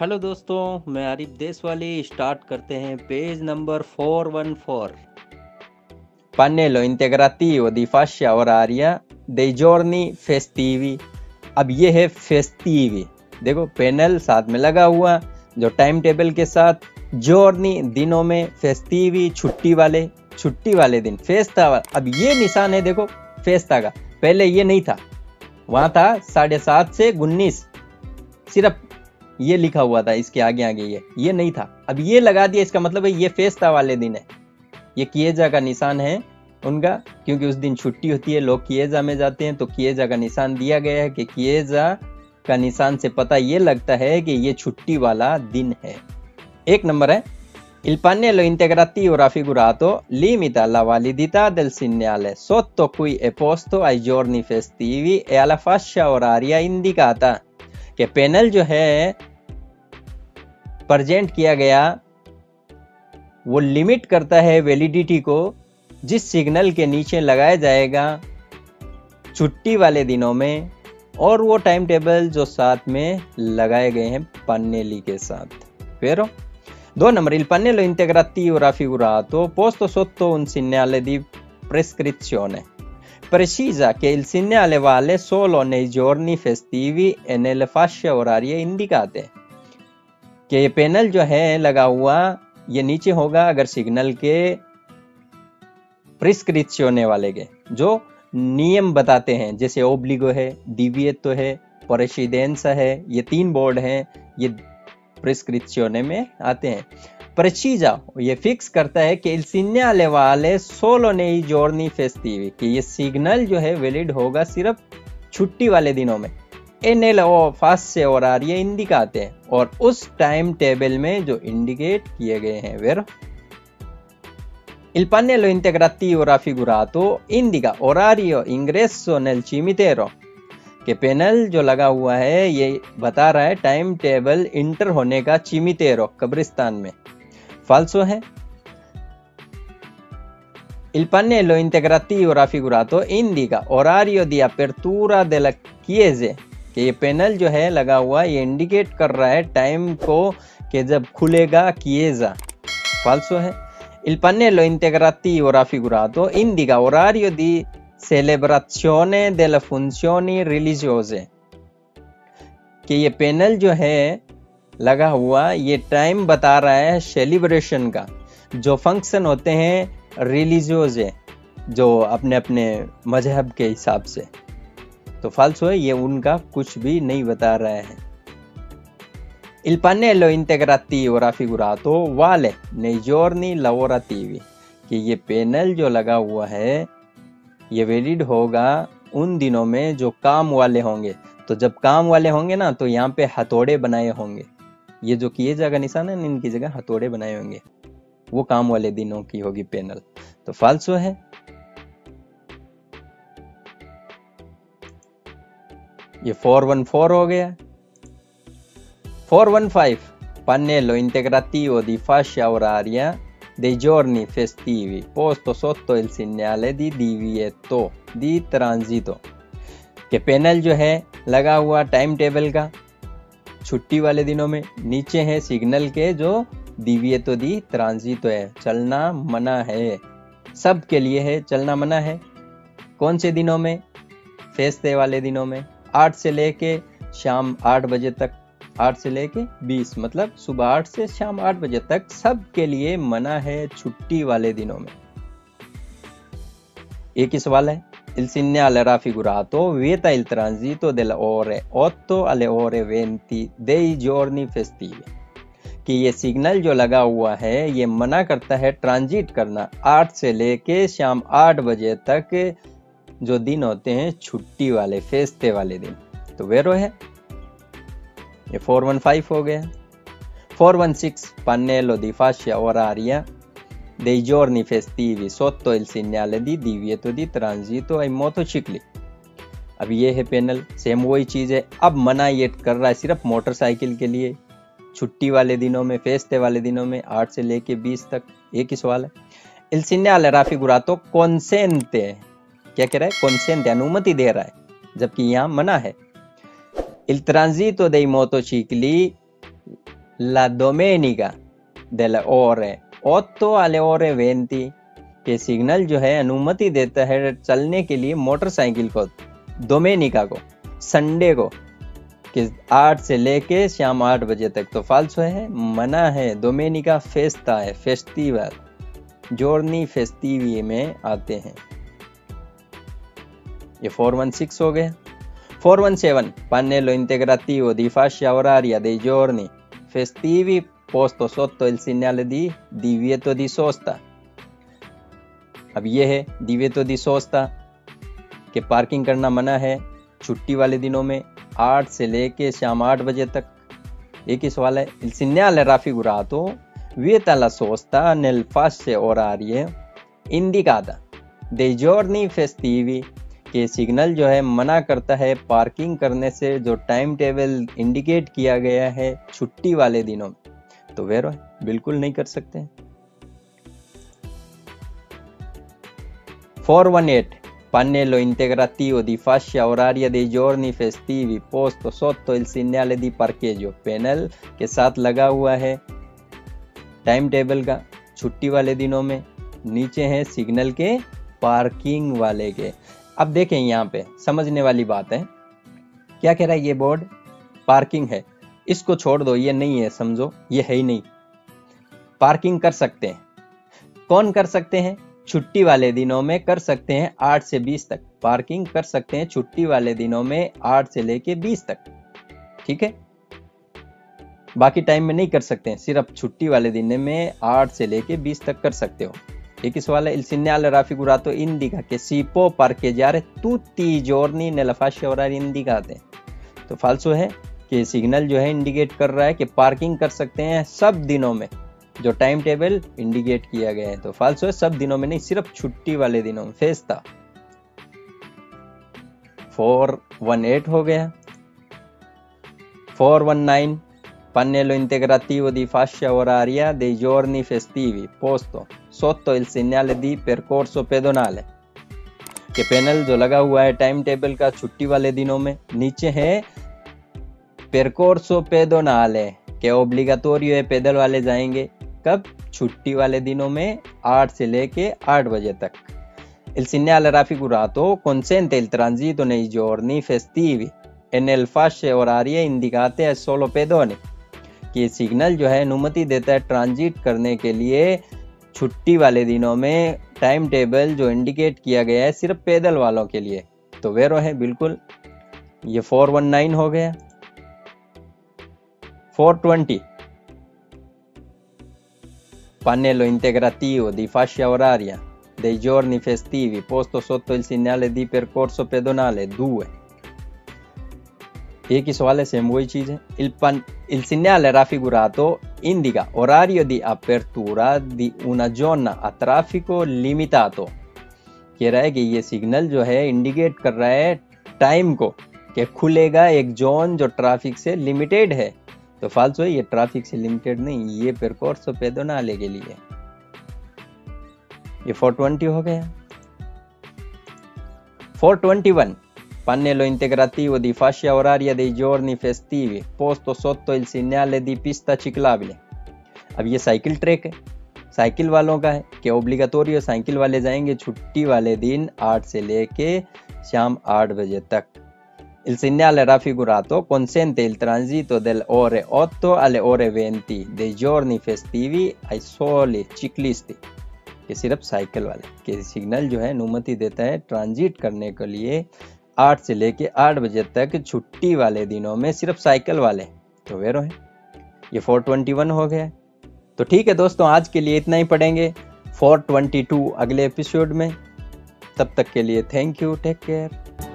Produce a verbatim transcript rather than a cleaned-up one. Hello दोस्तों, मैं Arif Deshwali. Start करते हैं पेज नंबर चार सौ चौदह। Pannello integrativo di fascia oraria dei giorni festivi। अब ये है फेस्टिवी, देखो पैनल साथ में लगा हुआ जो टाइम टेबल के साथ जोर्नी दिनों में, फेस्टिवी छुट्टी वाले, छुट्टी वाले दिन फेस्टा। अब ये निशान है देखो फेस्टा का, पहले ये नहीं था, वहां था साढ़े सात से उन्नीस सिर्फ ये लिखा हुआ था, इसके आगे आगे ये ये नहीं था, अब ये लगा दिया। इसका मतलब है ये फेस्टा वाले दिन है, ये किएजा का निशान है उनका, क्योंकि उस दिन छुट्टी होती है, लोग किएजा में जाते हैं, तो किएजा का निशान दिया गया है कि किएजा का निशान से पता ये लगता है कि ये छुट्टी वाला दिन है। एक नंबर है Il pannello integrativo raffigurato limita la validità del segnale sotto cui è posto ai giorni festivi e alla fascia oraria indicata। के पैनल जो है प्रेजेंट किया गया वो लिमिट करता है वैलिडिटी को जिस सिग्नल के नीचे लगाया जाएगा छुट्टी वाले दिनों में, और वो टाइम टेबल जो साथ में लगाए गए हैं पन्नेली के साथ। फिर दो number Il pannello integrativo raffigurato posto sotto un segnale di prescrizione precisa che il segnale vale solo nei giorni festivi e nelle fasce orarie indicate। कि ये पैनल जो है लगा हुआ ये नीचे होगा अगर सिग्नल के प्रिस्क्रिप्शन वाले के जो नियम बताते हैं, जैसे ओब्लिगो है, डिविएटो है, प्रेसिडेंसा है, ये तीन बोर्ड हैं, ये प्रिस्क्रिप्शन में आते हैं। प्रेसीजा ये फिक्स करता है कि il segnale vale solo nei giorni festivi, कि ये सिग्नल जो है वैलिड होगा सिर्फ छुट्टी वाले दिनों में, एनएल और फास्ट से और आर ये इंडिकाते हैं और उस टाइम टेबल में जो इंडिकेट किए गए हैं। Where Il pannello integrativo raffigurato indica orario ingresso nel cimitero, के पैनल जो लगा हुआ है ये बता रहा है टाइम टेबल इंटर होने का चिमितेरो कब्रिस्तान में, फाल्सो है। Il pannello integrativo raffigurato indica orario di apertura della chiesa, कि ये पैनल जो है लगा हुआ ये इंडिकेट कर रहा है टाइम को कि जब खुलेगा किएजा, फाल्सो है। Il pannello integrativo raffigurato indica orario di celebration दे ला फंक्शनी रिलीजियोजे, कि ये पैनल जो है लगा हुआ ये टाइम बता रहा है सेलिब्रेशन का, जो फंक्शन होते हैं रिलीजियोजे जो अपने अपने मजहब के हिसाब से, तो फाल्सो है, ये उनका कुछ भी नहीं बता रहा है। Il pannello integrativo raffigurato vale nei giorni lavorativi, कि ये पैनल जो लगा हुआ है ये वैलिड होगा उन दिनों में जो काम वाले होंगे, तो जब काम वाले होंगे ना तो यहाँ पे हथौड़े बनाए होंगे, ये जो किए जगह निशान है इनकी जगह हथौड़े बनाए होंगे, वो काम वाले दिनों की होगी पैनल, तो फाल्सो है। ये चार सौ चौदह हो गया। चार सौ पंद्रह Pannello integrativo di fascia oraria dei giorni festivi posto sotto il segnale di divieto di transito, के पैनल जो है लगा हुआ टाइम टेबल का छुट्टी वाले दिनों में, नीचे है सिग्नल के जो divieto di transito है, चलना मना है, सब के लिए है, चलना मना है। कौन से दिनों में? फेस्टे वाले दिनों में, आठ से लेके शाम आठ बजे तक, आठ से लेके बीस, मतलब सुबह आठ से शाम आठ बजे तक सब के लिए मना है छुट्टी वाले दिनों में। एक ही सवाल है Il segnale raffigurato vieta il transito delle ore otto alle ore venti dei giorni festivi, कि ये सिग्नल जो लगा हुआ है ये मना करता है ट्रांजिट करना आठ से लेके शाम आठ बजे तक जो दिन होते हैं छुट्टी वाले, फेस्टे वाले दिन, तो वेरो है। ये चार सौ पंद्रह हो गया। चार सौ सोलह Pannello di fascia oraria dei giorni festivi sotto il segnale di divieto di transito ai motocicli। अब ये है पैनल, सेम वही चीज़ है, अब मना ये कर रहा है सिर्फ मोटरसाइकिल के लिए छुट्टी वाले दिनों में, फेस्टे वाले दिनों में, आठ से लेके बीस तक। एक ही सवाल है Il segnale raffigurato consente, क्या कह रहा है? consente, अनुमति दे रहा है, जबकि यहाँ मना है। Il transito dei motocicli la domenica delle ore otto alle ore venti के सिग्नल जो है अनुमति देता है चलने के लिए मोटरसाइकिल को डोमेनिका को संडे को कि आठ से लेके शाम आठ बजे तक। तो फालसो है, मना है। डोमेनिका फेस्ता है, फेस्टिवल, जोर्नी फेस्टिवी में आते हैं। ये फोर वन सिक्स हो गया। फोर वन सेवन पानेलो इंटेग्रातिवो दी fascia oraria dei giorni festivi posto sotto il segnale di divieto di sosta। अब ये है divieto di sosta कि पार्किंग करना मना है छुट्टी वाले दिनों में आठ से लेके शाम आठ बजे तक। एक ही सवाल है, il segnale raffigurato vieta la sosta nel fasce orarie indicata dei giorni festivi के सिग्नल जो है मना करता है पार्किंग करने से जो टाइम टेबल इंडिकेट किया गया है छुट्टी वाले दिनों में। तो वेरो बिल्कुल नहीं कर सकते। चार सौ अठारह Pannello integrativo di fascia oraria dei giorni festivi posto sotto il segnale di parcheggio panel के साथ लगा हुआ है टाइम टेबल का छुट्टी वाले दिनों में। नीचे है सिग्नल के पार्किंग वाले के। अब देखें यहाँ पे समझने वाली बात है, क्या कह रहा है ये बोर्ड पार्किंग है, इसको छोड़ दो, ये नहीं है, समझो ये है ही नहीं। पार्किंग कर सकते हैं, कौन कर सकते हैं? छुट्टी वाले दिनों में कर सकते हैं आठ से बीस तक। पार्किंग कर सकते हैं छुट्टी वाले दिनों में आठ से लेके बीस तक, ठीक है। बाकी टाइम में नहीं कर सकते हैं, सिर्फ छुट्टी वाले दिन में आठ से लेके बीस तक कर सकते हो। एक ही सवाल है, il segnale raffigurato indica che si può parcheggiare tutti i giorni nella fascia oraria indicata। तो फालसो है कि सिग्नल जो है इंडिकेट कर रहा है कि पार्किंग कर सकते हैं सब दिनों में जो टाइम टेबल इंडिकेट किया गया है। तो फालसो है, सब दिनों में नहीं, सिर्फ छुट्टी वाले दिनों में। फेस्ता चार सौ अठारह हो गया। चार सौ उन्नीस Pannello integrativo di fascia oraria dei giorni festivi posto sotto il segnale di percorso pedonale के पैनल जो लगा हुआ है टाइम टेबल का छुट्टी वाले दिनों में। नीचे है percorso pedonale के obligatorio है, पैदल वाले जाएंगे कब? छुट्टी वाले दिनों में आठ से लेके आठ बजे तक। Il segnale raffigurato consente il transito nei giorni festivi e nelle fasce orarie indicate è solo pedoni कि सिग्नल जो है अनुमति देता है ट्रांजिट करने के लिए छुट्टी वाले दिनों में टाइम टेबल जो इंडिकेट किया गया है सिर्फ पैदल वालों के लिए। तो वेरो है बिल्कुल। ये चार सौ उन्नीस हो गया। चार सौ बीस Pannello integrativo di fascia oraria dei giorni festivi posto sotto il segnale di percorso pedonale दो। एक ही सवाल है, सेम वही चीज है। il pan il segnale raffigurato indica orario di apertura di una zona a traffico limitato। कह रहा है कि ये सिग्नल जो है इंडिकेट कर रहा है टाइम को कि खुलेगा एक जोन जो ट्रैफिक से लिमिटेड है। तो फालतू है, ये ट्रैफिक से लिमिटेड नहीं, ये percorso pedonale के लिए। ये चार सौ बीस हो गया। चार सौ इक्कीस Pannello integrativo di fascia oraria dei giorni festivi posto sotto il segnale di pista ciclabile। अब ये साइकिल ट्रैक है, साइकिल वालों का है कि ऑब्लिगेटोरियो साइकिल वाले जाएंगे छुट्टी वाले दिन आठ से लेके शाम आठ बजे तक। Il segnale raffigurato consente il transito delle ore otto alle ore venti dei giorni festivi ai soli ciclisti कि सिर्फ साइकिल वाले के सिग्नल जो है अनुमति देता है ट्रांजिट करने के लिए आठ से लेके आठ बजे तक छुट्टी वाले दिनों में सिर्फ साइकिल वाले। तो वेरो है, ये चार सौ इक्कीस हो गया। तो ठीक है दोस्तों, आज के लिए इतना ही पढ़ेंगे। चार सौ बाईस अगले एपिसोड में। तब तक के लिए थैंक यू, टेक केयर।